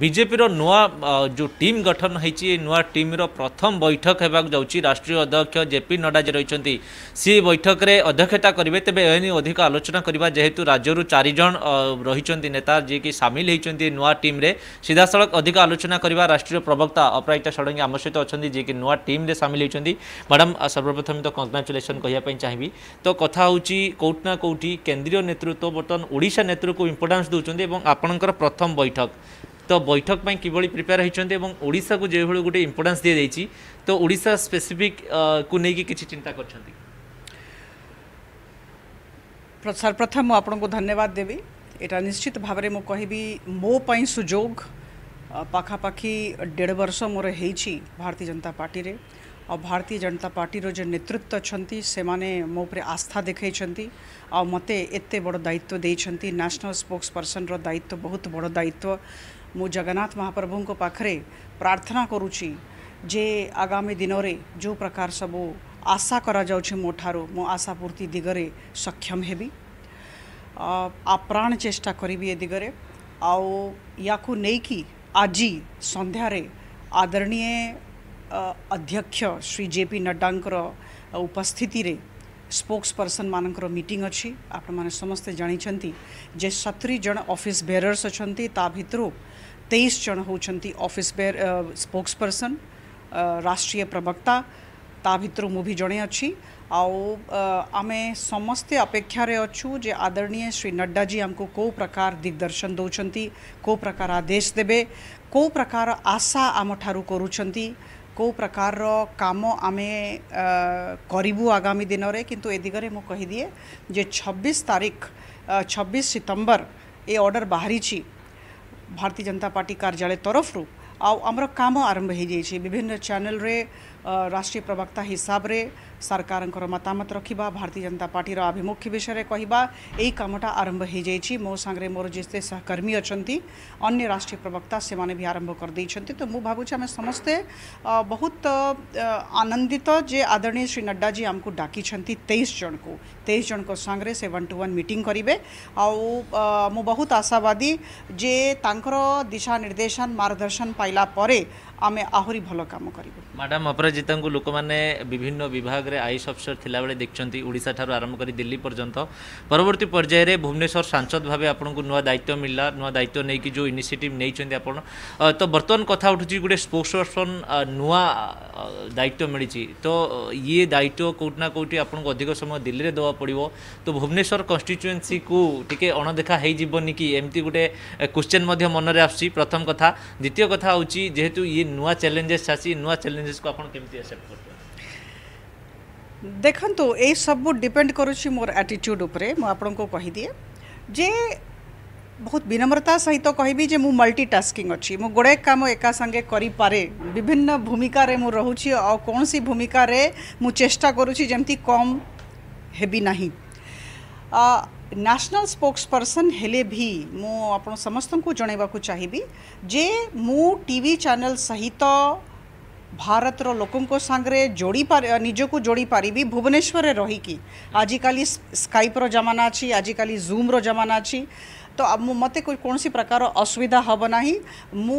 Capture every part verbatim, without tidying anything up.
BJP रो नुआ जो team गठन होती नुआ टीम रो प्रथम बैठक होगा जाऊँगी। राष्ट्रीय अध्यक्ष जेपी नड्डा जी रही सी बैठक में अध्यक्षता करेंगे। तेज एने अधिक आलोचना करवा जेहेतु राज्य चार जन रही नेता जी की सामिल होती नुआ टीम सीधासख अधिक आलोचना करवा। राष्ट्रीय प्रवक्ता अपराजिता षडंगी आम सहित अच्छा जी कि नुआ टीम सामिल होती। मैडम सर्वप्रथम तो कंग्राचुलेसन कहवाई चाहिए। तो कथा हूँ कौटिना कौटि केन्द्रीय नेतृत्व बर्तमान ओडिशा नेतृत्व को इंपोर्टान्स दूसरी और आपणकर प्रथम बैठक तो बैठक में किभली प्रिपेयर होती ओडिशा को जो भाई गोटे इंपोर्टान्स दी जाइए तो ओडिशा स्पेसिफिक को लेकिन किसी चिंता कर। सर्वप्रथम मु आपन को धन्यवाद देवी। एटा निश्चित भाव में कहबी मोपाई सुजोग पाखापाखी डेढ़ वर्ष मोर हो भारतीय जनता पार्टी रे और भारतीय जनता पार्टी रो जे नेतृत्व छंती से माने मो ऊपर आस्था देखै छंती आ मते एते बड़ दायित्व देइ छंती। नेशनल स्पोक्स पर्सन रो दायित्व बहुत बड़ दायित्व। मो जगन्नाथ महाप्रभु को पाखरे प्रार्थना करूची जे आगामी दिन रे जो प्रकार सबो आशा करा जाउछे मो ठारो मो आशा पूर्ति दिगरे सक्षम हेबी। आ प्राण चेष्टा करिबी ए दिगरे आउ याकू नेकी आजी संध्या रे आदरणीय अध्यक्ष श्री जेपी नड्डा उपस्थिति रे स्पोक्स पर्सन मानकर मीटिंग अच्छी। आपण माने समस्ते जानी जे सतरी जन ऑफिस बेरर्स अच्छी ता भितर तेईस जन होती ऑफिस बेर स्पोक्स पर्सन राष्ट्रीय प्रवक्ता ता भितर मु भी जड़े अच्छी। आमे समस्ते अपेक्षा रे अच्छू जे आदरणीय श्री नड्डा जी हमको को प्रकार दिग्दर्शन दौरान को प्रकार आदेश देबे को प्रकार आशा आम ठारू करूछंती को प्रकार रो काम आमे करू आगामी दिन रे। किंतु ए दिगरे मु कहि दिए जे छब्बीस तारीख छब्बीस सितंबर ए ऑर्डर बाहरी छी भारतीय जनता पार्टी कार्यालय तरफ रु आउ आमर काम आरंभ हो जाइए। विभिन्न चैनल रे राष्ट्रीय प्रवक्ता हिसाब रे सरकार मतामत रखा भारतीय जनता पार्टी आभिमुख्य विषय में कहवा यही कामटा आरंभ हो जाइए। मो सांगे मोर जिते सहकर्मी अच्छा अन्य राष्ट्रीय प्रवक्ता से माने भी आरंभ कर देइछन्ति। तो मु भाबुछि आमे समस्ते बहुत आनंदित जे आदरणीय श्री नड्डा जी आमको डाकिछन्ति तेईस जन को तेईस जन को सांगे से वन टू वन मीटिंग करेंगे। आउ मु बहुत आशावादी जे तांकर दिशा निर्देशन मार्गदर्शन पाइला परे आमे आहुरी भल काम करिबो। मैडम अपराजिता को लोक मैंने विभिन्न विभाग में आईएएस अफसर थिला बेले देखछन्ती ओडिशा ठार आरंभ कर दिल्ली पर्यंत परवर्ती पर्याय रे भुवनेश्वर सांसद भाव आपको नुआ दायित्व मिलला नुआ दायित्व नहीं कि जो इनिशिएटिव नहीं आपण तो बर्तमान कथा उठू गोटे स्पोक्स पर्सन नुआ दायित्व मिली तो ये दायित्व कौटिना कौटि आपको अधिक समय दिल्ली में देवा पड़ो तो भुवनेश्वर कन्स्टिट्युएन्सी को टिके अणदेखा हो जीवन कि एमती गोटे क्वेश्चन मन में आसुची। प्रथम कथा द्वितीय कथा हूँ जेहेतु ये नुआ चैलेंजेस आसी नुआ चैलेंजेस को आपण केमती एक्सेप्ट करते देखंतु ए सब डिपेंड करूची मोर एटीट्यूड उपरे। म आपण को कहि दिए जे बहुत विनम्रता सहित कहबी जे मु मल्टीटास्किंग अछि मु गोडे काम एका संगे करि पारे विभिन्न भूमिका रे मु रहूची और कोन सी भूमिका रे मु चेष्टा करूची जेमती कम हेबी नाही। आ नेशनल स्पोक्स पर्सन हेले भी मु आपण समस्त को जणैबाकू चाहिबी जे मु टीवी चैनल सहित भारत रो लोकन को सांगरे जोड़ी पार निज को जोड़ी पारिबी भुवनेश्वर रे रही कि आजिकाली स्काइप रो जमाना अछि आजिकाली जूम रो जमाना अछि तो अब मते कोई कौन सी प्रकार असुविधा हम ना। मु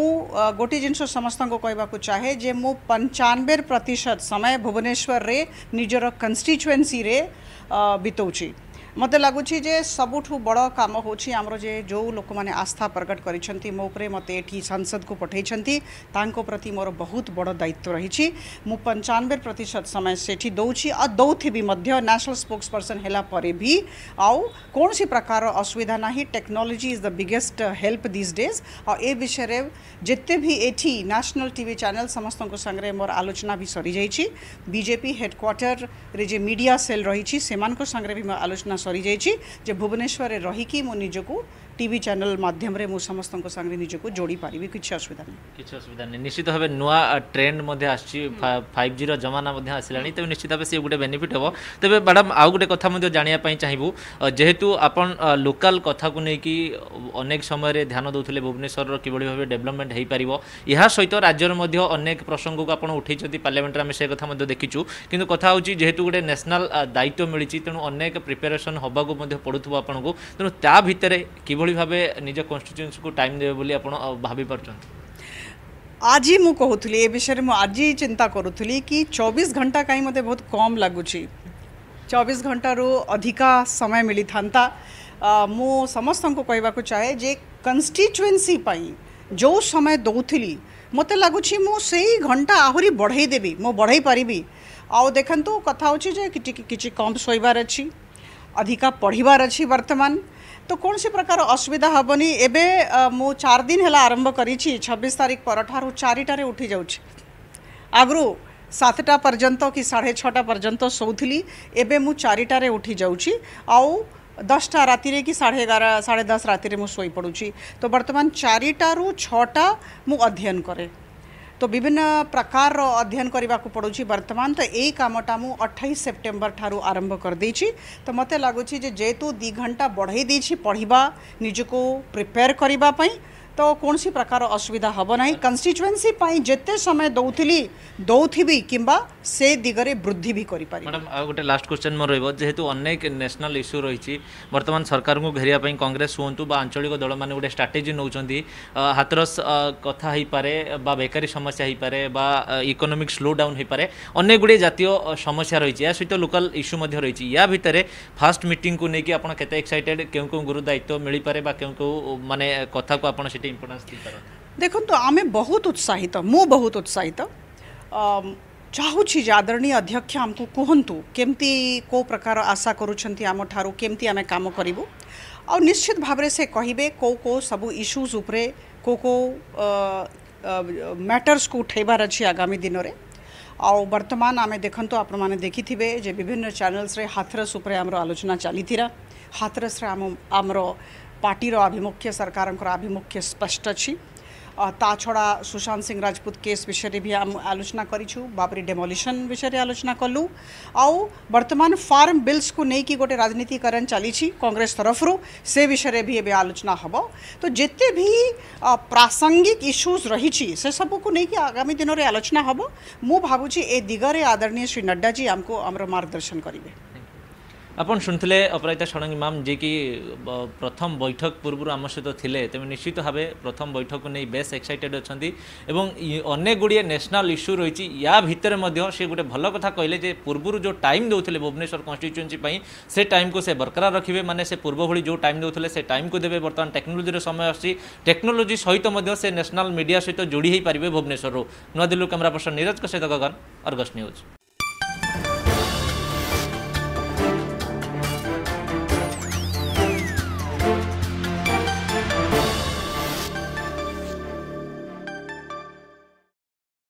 गोटे जिनस समस्त को कहवाक चाहे जे मु पंचानबे प्रतिशत समय भुवनेश्वर रे निजर कन्स्टिट्युएन्सी रे बितौची। मते लगुच सबुठू बड़ काम होछि हमरो जे जो लोक माने आस्था प्रकट करिसेंती मो उपरे मते एठी संसद को पठेइसेंती तांको प्रति मोर बहुत बड़ दायित्व रहिछि। मु पंचानबे प्रतिशत समय सेठी दौछि आ दौथि भी मध्य नेशनल स्पोक्स पर्सन हेला परे भी आउ कौन सी प्रकार असुविधा नाही। Technology is the biggest help this days आ ए विषय रे जते भी एठी नेशनल टीवी चैनल समस्त को संगे मोर आलोचना भी सरी जाइछि। बीजेपी हेडक्वार्टर रे जे मीडिया सेल रहिछि सेमान को संगे भी मोर आलोचना सरी जाइछि जे भुवनेश्वर रहीकि मो निजको टीवी चैनल माध्यम रे मो समस्त को संगे निजको जोड़ी पारिबी किछ असुविधा नै किछ असुविधा नै। निश्चित भाव नुआ ट्रेंड मध्ये आछि फाइव जी रो जमाना मध्ये आसिलानी तबे निश्चित भाव से गुटे बेनिफिट होबो। तबे मैडम आउ गुटे कथा मध्ये जानिया पई चाहिबु जेहेतु आपण लोकल कथा को नै कि अनेक समय रे ध्यान दउथले भुवनेश्वर रो किबोली भाव डेवलपमेंट हेई परिबो या सहित राज्य रो मध्ये अनेक प्रसंग को आपण उठैछथि पार्लियामेंट रे हम से कथा मध्ये देखिछु। किंतु कथा होछि जेहेतु गुटे नेशनल दायित्व मिलिछि तेनु अनेक प्रिपरेशन होबा को मध्ये पडुथबो आपण को तेनु ता भितरे कि किभली भाबे निज कन्स्टिट्युएंसी को टाइम देबे बोली आपण भाबी परछन? आज ही मु कहूली ए विषय में आज ही चिंता करूली कि चौबीस घंटा कहीं मत बहुत कम लगुच चौबीस घंटा रो अधिका समय मिली था। मु समस्त को कहवाक चाहे जे कन्स्टिट्युएन्सी जो समय दौली मत लगुच मुझे घंटा आहरी बढ़ई देवी मु बढ़ई पारि आउ देखु कथा हो कि कम शोबार अच्छी अधिका पढ़वार अच्छी वर्तमान तो कौन सी प्रकार असुविधा हेनी एवं मु चार दिन है आरंभ कर छब्बीस तारीख पर चारिटार उठी जाऊँ आगु सातटा पर्यंत कि साढ़े छटा पर्यंत शोली एवं मु चारिटार उठी जाऊँ आउ दसटा राति कि साढ़े एगार साढ़े दस राति मु शोई पड़ूँ तो बर्तमान चारिटारू छटा मु अध्ययन करे तो विभिन्न प्रकार अध्ययन करने को पड़ूँ बर्तमान तो यही कामटा मु अट्ठाईस सेप्टेम्बर ठारू आरंभ कर देछि तो मते लागुछि जे जेतु दु घंटा बढ़ई देछि पढ़वा निजको प्रिपेयर करबा पई तो कौन सी प्रकार असुविधा हब ना कन्स्टिट्युएन्सी जिते समय दौली दौथी किंबा से दिगरे वृद्धि भी करि पारि। मैडम आ गोटे लास्ट क्वेश्चन मोर रहइबो जेहेतु अनेक नेशनल इश्यू रही वर्तमान सरकार को घेरिया पई कांग्रेस होंतु बा आंचलिक दल माने गोटे स्ट्राटेजी नौचंदी हाथरस कथा ही पारे बा बेकारी समस्या ही पारे बा इकोनॉमिक स्लो डाउन ही पारे अनेक गुडे जातीय समस्या रही या सहित लोकल इश्यू मध्ये रही या भितरे फास्ट मीटिंग को लेकिन आपन केते एक्साइटेड केउ केउ गुरु दायित्व मिली पारे बा केउ केउ माने कथा को आपन देखो तो आमे बहुत उत्साहित मु बहुत उत्साहित चाहूँगी आदरणीय अध्यक्ष आमको कहतु केमती को प्रकार आशा करूँगी आम ठारू केमती आमे काम करूँ आ निश्चित भाव से कहे कौ कौ सब इश्यूज उपरे को को मैटर्स को उठेबार अच्छी आगामी दिन में आउ बर्तमान आमे देखंतु आपण माने देखिथिबे जे विभिन्न चैनल्स रे हाथरस उपरे हमरो आलोचना चलीथिरा हाथरस रे हम हमरो पार्टीर आभिमुख्य सरकारंकर आभिमुख्य स्पष्ट अछि ता छड़ा सुशांत सिंह राजपूत केस विषय भी आम आलोचना करिछु बाबरी डेमोलिशन विषय आलोचना कलु आउ बर्तमान फार्म बिल्स को नहीं कि गोटे राजनीतिकरण चली कांग्रेस तरफ रू से विषय भी एवं आलोचना हम तो जिते भी प्रासंगिक इश्यूज रही से सब को नहीं कि आगामी दिन में आलोचना हम मु भावुछि ए दिगरे आदरणीय श्री नड्डा जी आमको आमर मार्गदर्शन करेंगे। आपन शुणुले अपराजिता षडंगी मैम जी की प्रथम बैठक पूर्व आम सहित थे तेज निश्चित भाव प्रथम बैठक को नहीं बेस एक्साइटेड अच्छा अनेक गुड़िए नेशनल इश्यू रही या भितर से गोटे भल कथा कहले पूर्व जो टाइम देते भुवनेश्वर कन्स्टिट्युएन्सी से टाइम को से बरकरार रखिए माने से पूर्व भली जो टाइम देते से टाइम को देवे बर्तमान टेक्नोलोजी समय आसी टेक्नोलोजी सहित से नेशनल मीडिया सहित जोड़ी हो पारे भुवनेश्वर रू। नुआ दिल्ली कैमरा पर्सन नीरज सहित गगन, अर्गस न्यूज।